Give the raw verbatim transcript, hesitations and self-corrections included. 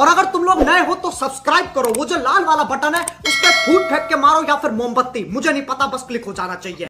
और अगर तुम लोग नए हो तो सब्सक्राइब करो, वो जो लाल वाला बटन है उस पर फूट फेंक के मारो या फिर मोमबत्ती, मुझे नहीं पता, बस क्लिक हो जाना चाहिए।